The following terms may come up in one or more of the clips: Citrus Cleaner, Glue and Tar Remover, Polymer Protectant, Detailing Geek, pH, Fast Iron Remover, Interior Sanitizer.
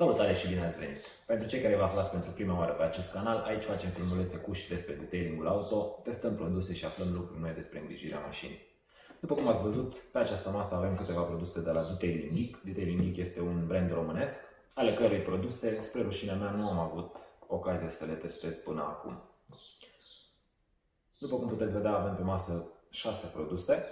Salutare și bine ați venit! Pentru cei care vă aflați pentru prima oară pe acest canal, aici facem filmulețe cu și despre detailing-ul auto, testăm produse și aflăm lucruri noi despre îngrijirea mașinii. După cum ați văzut, pe această masă avem câteva produse de la Detailing Geek. Detailing Geek este un brand românesc, ale cărei produse, spre rușinea mea, nu am avut ocazia să le testez până acum. După cum puteți vedea, avem pe masă 6 produse.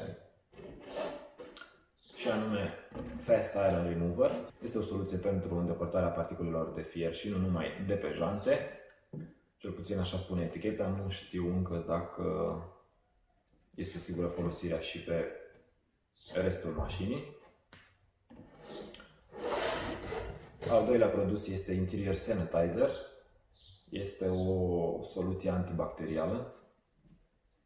Și anume Fast Iron Remover. Este o soluție pentru îndepărtarea particulelor de fier și nu numai de pe jante. Cel puțin așa spune eticheta, nu știu încă dacă este sigură folosirea și pe restul mașinii. Al doilea produs este Interior Sanitizer. Este o soluție antibacterială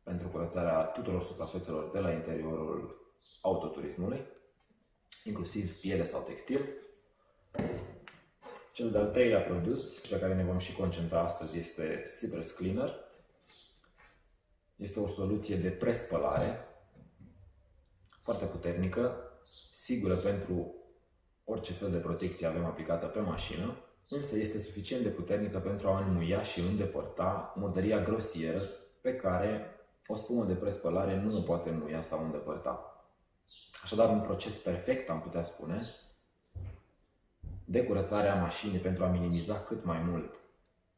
pentru curățarea tuturor suprafețelor de la interiorul autoturismului, inclusiv piele sau textil. Cel de-al treilea produs pe care ne vom și concentra astăzi este Citrus Cleaner. Este o soluție de prespălare foarte puternică, sigură pentru orice fel de protecție avem aplicată pe mașină, însă este suficient de puternică pentru a înmuia și îndepărta murdăria grosieră pe care o spumă de prespălare nu o poate înmuia sau îndepărta. Așadar, un proces perfect, am putea spune, de curățare a mașinii pentru a minimiza cât mai mult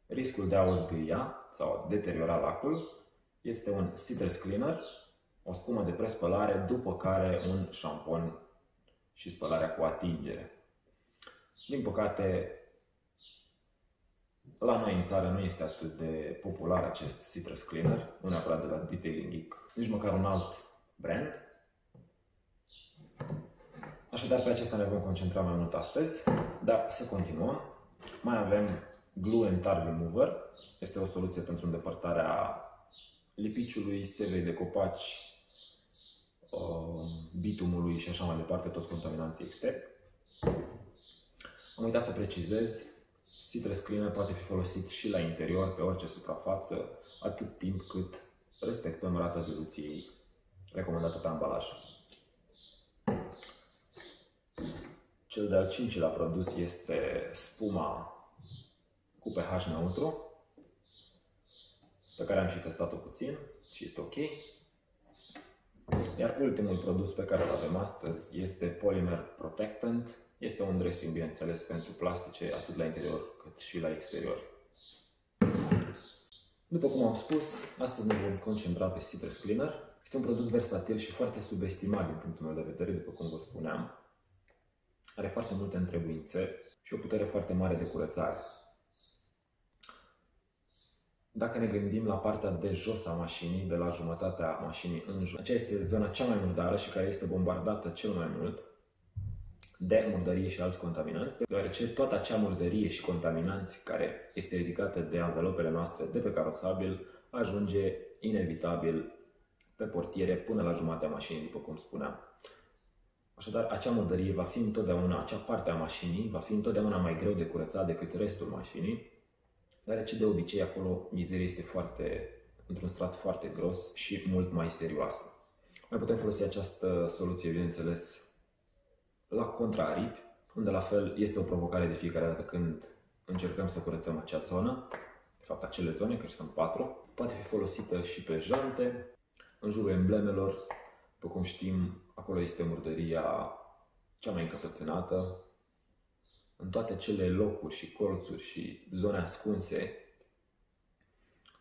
riscul de a o zgâia sau a deteriora lacul, este un Citrus Cleaner, o spumă de prespălare, după care un șampon și spălarea cu atingere. Din păcate, la noi în țară nu este atât de popular acest Citrus Cleaner, nu neapărat de la Detailing Geek, nici măcar un alt brand. Așadar, pe acesta ne vom concentra mai mult astăzi, dar să continuăm. Mai avem Glue and Tar Remover. Este o soluție pentru îndepărtarea lipiciului, sevei de copaci, bitumului și așa mai departe, toți contaminanții externi. Am uitat să precizez, Citrus Cleaner poate fi folosit și la interior, pe orice suprafață, atât timp cât respectăm rata diluției recomandată pe ambalaj. Cel de-al cincilea produs este spuma cu pH neutru, pe care am și testat-o puțin și este ok. Iar ultimul produs pe care îl avem astăzi este Polymer Protectant. Este un dressing, bineînțeles, pentru plastice, atât la interior cât și la exterior. După cum am spus, astăzi ne vom concentra pe Citrus Cleaner. Este un produs versatil și foarte subestimat din punctul meu de vedere, după cum vă spuneam. Are foarte multe întrebuințe și o putere foarte mare de curățare. Dacă ne gândim la partea de jos a mașinii, de la jumătatea mașinii în jos, aceea este zona cea mai murdară și care este bombardată cel mai mult de murdărie și alți contaminanți, deoarece toată acea murdărie și contaminanți care este ridicată de anvelopele noastre de pe carosabil ajunge inevitabil pe portiere până la jumătatea mașinii, după cum spuneam. Așadar, acea murdărie va fi întotdeauna, acea parte a mașinii va fi întotdeauna mai greu de curățat decât restul mașinii, deoarece de obicei acolo mizeria este într-un strat foarte gros și mult mai serioasă. Mai putem folosi această soluție, bineînțeles, la contraaripi, unde la fel este o provocare de fiecare dată când încercăm să curățăm acea zonă, de fapt acele zone, că sunt 4, poate fi folosită și pe jante, în jurul emblemelor, după cum știm, acolo este murdăria cea mai încăpățânată. În toate acele locuri și colțuri și zone ascunse,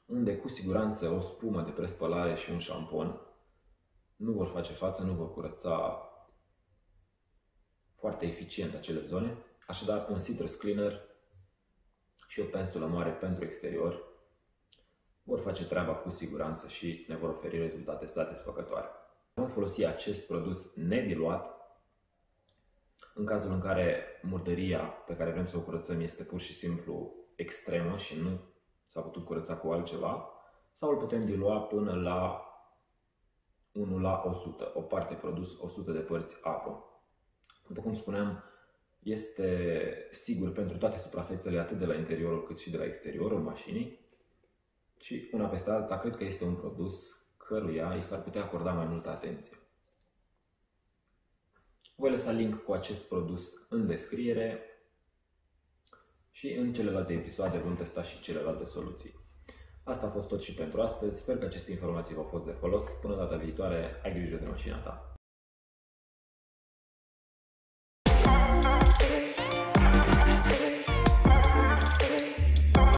unde cu siguranță o spumă de prespălare și un șampon nu vor face față, nu vor curăța foarte eficient acele zone. Așadar, un Citrus Cleaner și o pensulă mare pentru exterior vor face treaba cu siguranță și ne vor oferi rezultate satisfăcătoare. Vom folosi acest produs nediluat în cazul în care murdăria pe care vrem să o curățăm este pur și simplu extremă și nu s-a putut curăța cu altceva, sau îl putem dilua până la 1:100, o parte produs, 100 de părți apă. După cum spuneam, este sigur pentru toate suprafețele, atât de la interiorul cât și de la exteriorul mașinii, și una peste alta, cred că este un produs căruia i s-ar putea acorda mai multă atenție. Voi lăsa link cu acest produs în descriere. și în celelalte episoade vom testa și celelalte soluții. Asta a fost tot și pentru astăzi. Sper că aceste informații v-au fost de folos. Până data viitoare, ai grijă de mașina ta!